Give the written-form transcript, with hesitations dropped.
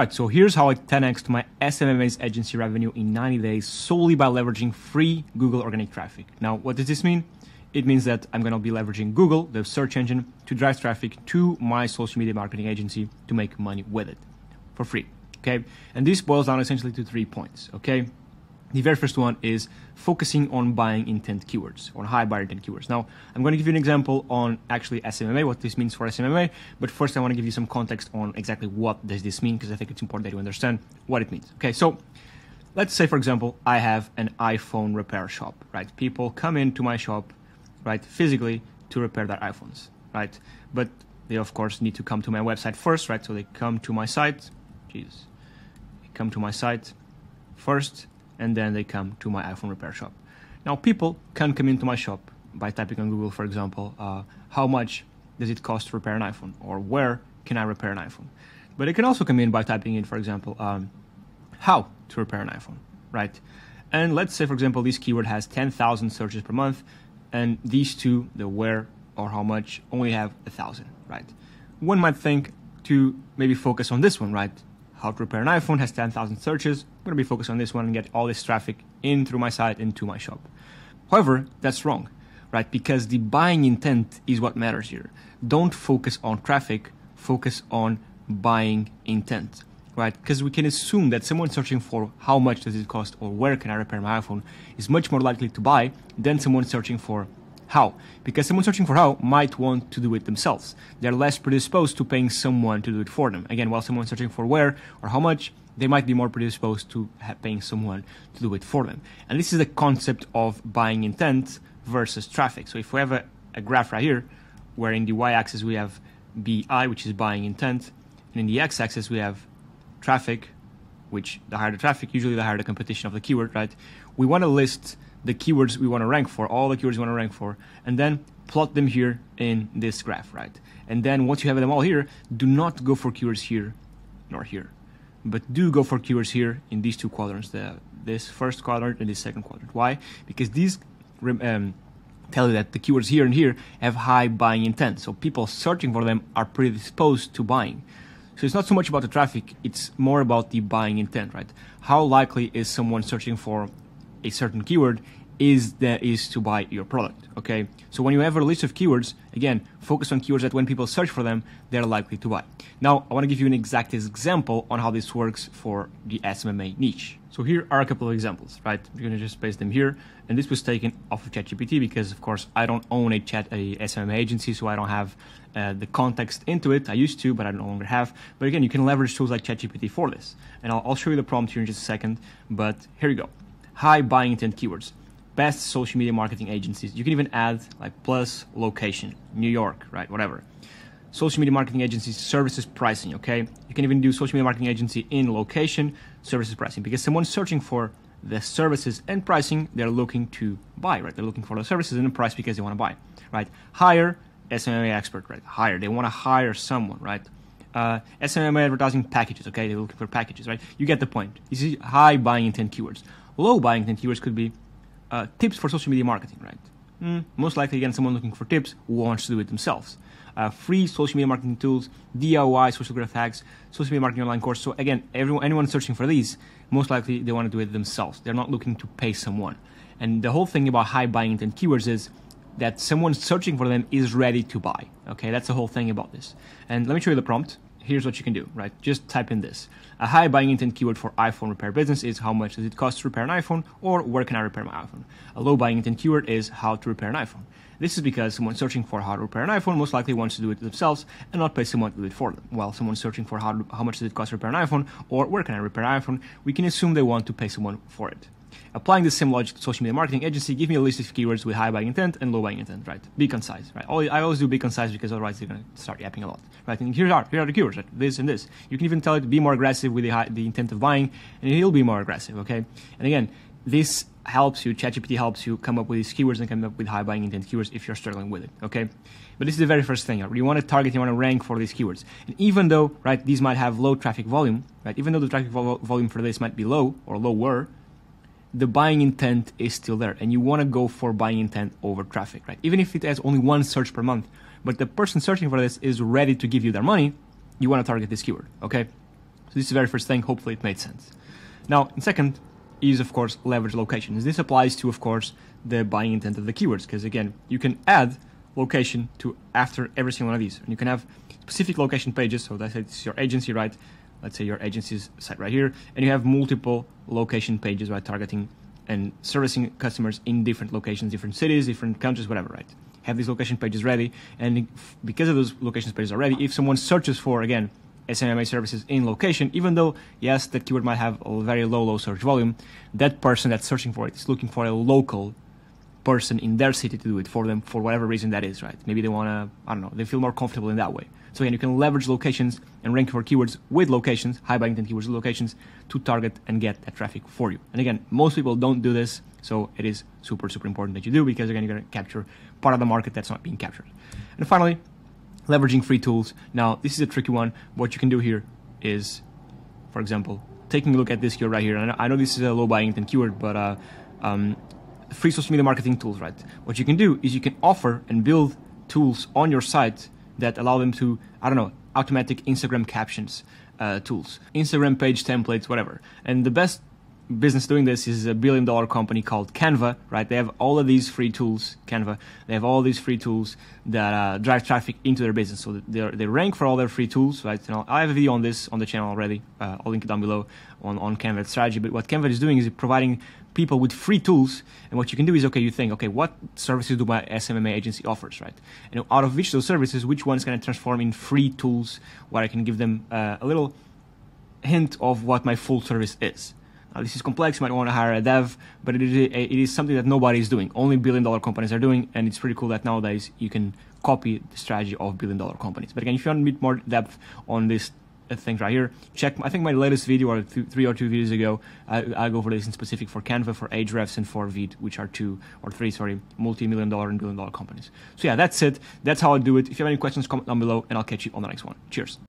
Right, so here's how I 10x'd my SMMA's agency revenue in 90 days solely by leveraging free Google organic traffic. Now, what does this mean? It means that I'm going to be leveraging Google, the search engine, to drive traffic to my social media marketing agency to make money with it for free, okay? And this boils down essentially to 3 points, okay? The very first one is focusing on buying intent keywords, on high buyer intent keywords. Now, I'm going to give you an example on actually SMMA, what this means for SMMA, but first I want to give you some context on exactly what does this mean, because I think it's important that you understand what it means, okay? So, let's say, for example, I have an iPhone repair shop, right? People come into my shop, right, physically to repair their iPhones, right? But they, of course, need to come to my website first, right? So they come to my site, first, and then they come to my iPhone repair shop. Now, people can come into my shop by typing on Google, for example, how much does it cost to repair an iPhone, or where can I repair an iPhone? But they can also come in by typing in, for example, how to repair an iPhone, right? And let's say, for example, this keyword has 10,000 searches per month, and these two, the where or how much, only have 1,000, right? One might think to maybe focus on this one, right? How to repair an iPhone has 10,000 searches. I'm gonna be focused on this one and get all this traffic in through my site and to my shop. However, that's wrong, right? Because the buying intent is what matters here. Don't focus on traffic, focus on buying intent, right? Because we can assume that someone searching for how much does it cost or where can I repair my iPhone is much more likely to buy than someone searching for how. Because someone searching for how might want to do it themselves. They're less predisposed to paying someone to do it for them. Again, while someone searching for where or how much, they might be more predisposed to paying someone to do it for them. And this is the concept of buying intent versus traffic. So if we have a graph right here, where in the y-axis we have BI, which is buying intent, and in the x-axis we have traffic, which the higher the traffic, usually the higher the competition of the keyword, right? We want to list the keywords we want to rank for, all the keywords you want to rank for, and then plot them here in this graph, right? And then once you have them all here, do not go for keywords here nor here, but do go for keywords here in these two quadrants, this first quadrant and this second quadrant. Why? Because these tell you that the keywords here and here have high buying intent. So people searching for them are predisposed to buying. So it's not so much about the traffic, it's more about the buying intent, right? How likely is someone searching for a certain keyword is to buy your product, okay? So when you have a list of keywords, again, focus on keywords that when people search for them, they're likely to buy. Now, I wanna give you an exact example on how this works for the SMMA niche. So here are a couple of examples, right? You're gonna just paste them here. And this was taken off of ChatGPT because, of course, I don't own a SMMA agency, so I don't have the context into it. I used to, but I no longer have. But again, you can leverage tools like ChatGPT for this. And I'll show you the prompt here in just a second, but here you go. High buying intent keywords, best social media marketing agencies. You can even add like plus location, New York, right, whatever. Social media marketing agencies, services pricing, okay? You can even do social media marketing agency in location, services pricing, because someone's searching for the services and pricing, they're looking to buy, right? They're looking for the services and the price because they want to buy, right? Hire SMMA expert, right? Hire, they want to hire someone, right? SMMA advertising packages, okay? They're looking for packages, right? You get the point. This is high buying intent keywords. Low buying intent keywords could be tips for social media marketing, right? Most likely, again, someone looking for tips wants to do it themselves. Free social media marketing tools, DIY, social graph hacks, social media marketing online course. So again, anyone searching for these, most likely they want to do it themselves. They're not looking to pay someone. And the whole thing about high buying intent keywords is that someone searching for them is ready to buy. Okay, that's the whole thing about this. And let me show you the prompt. Here's what you can do, right? Just type in this. A high buying intent keyword for iPhone repair business is how much does it cost to repair an iPhone, or where can I repair my iPhone? A low buying intent keyword is how to repair an iPhone. This is because someone searching for how to repair an iPhone most likely wants to do it themselves and not pay someone to do it for them. While someone searching for how much does it cost to repair an iPhone, or where can I repair an iPhone, we can assume they want to pay someone for it. Applying the same logic to social media marketing agency, give me a list of keywords with high buying intent and low buying intent, right? Be concise, right? I always do be concise because otherwise they're going to start yapping a lot, right? And here are the keywords, right? This and this. You can even tell it to be more aggressive with the intent of buying, and it'll be more aggressive, okay? And again, this helps you, ChatGPT helps you come up with these keywords and come up with high buying intent keywords if you're struggling with it, okay? But this is the very first thing, right? You want to target, you want to rank for these keywords. And even though, right, these might have low traffic volume, right? Even though the traffic volume for this might be low or lower, the buying intent is still there, and you want to go for buying intent over traffic, right? Even if it has only one search per month, but the person searching for this is ready to give you their money, you want to target this keyword, okay? So this is the very first thing. Hopefully it made sense. Now, and second is, of course, leverage location. This applies to, of course, the buying intent of the keywords, because again, you can add location to after every single one of these. And you can have specific location pages. So that's it's your agency, right? Let's say your agency's site right here, and you have multiple location pages by targeting and servicing customers in different locations, different cities, different countries, whatever, right? Have these location pages ready. And because of those location pages are ready, if someone searches for, again, SMMA services in location, even though, yes, that keyword might have a very low search volume, that person that's searching for it is looking for a local person in their city to do it for them for whatever reason that is, right? Maybe they want to, I don't know, they feel more comfortable in that way. So again, you can leverage locations and rank for keywords with locations, high buying intent keywords with locations, to target and get that traffic for you. And again, most people don't do this, so it is super, super important that you do, because again, you're going to capture part of the market that's not being captured. And finally, leveraging free tools. Now, this is a tricky one. What you can do here is, for example, taking a look at this keyword right here. And I know this is a low buying intent keyword, but free social media marketing tools, right? What you can do is you can offer and build tools on your site that allow them to, I don't know, automatic Instagram captions tools, Instagram page templates, whatever. And the best business doing this is a billion-dollar company called Canva, right? They have all of these free tools, Canva. They have all these free tools that drive traffic into their business. So they rank for all their free tools, right? And I have a video on this on the channel already. I'll link it down below on Canva strategy. But what Canva is doing is providing people with free tools. And what you can do is, okay, you think, okay, what services do my SMMA agency offers, right? And out of which those services, which one's going to transform in free tools where I can give them a little hint of what my full service is. Now, this is complex. You might want to hire a dev, but it is something that nobody is doing. Only billion-dollar companies are doing, and it's pretty cool that nowadays you can copy the strategy of billion-dollar companies. But again, if you want to meet more depth on this thing right here, check, I think my latest video or three or two videos ago, I go for this in specific for Canva, for Ahrefs, and for Vid, which are three multi-million-dollar and billion-dollar companies. So yeah, that's it. That's how I do it. If you have any questions, comment down below, and I'll catch you on the next one. Cheers.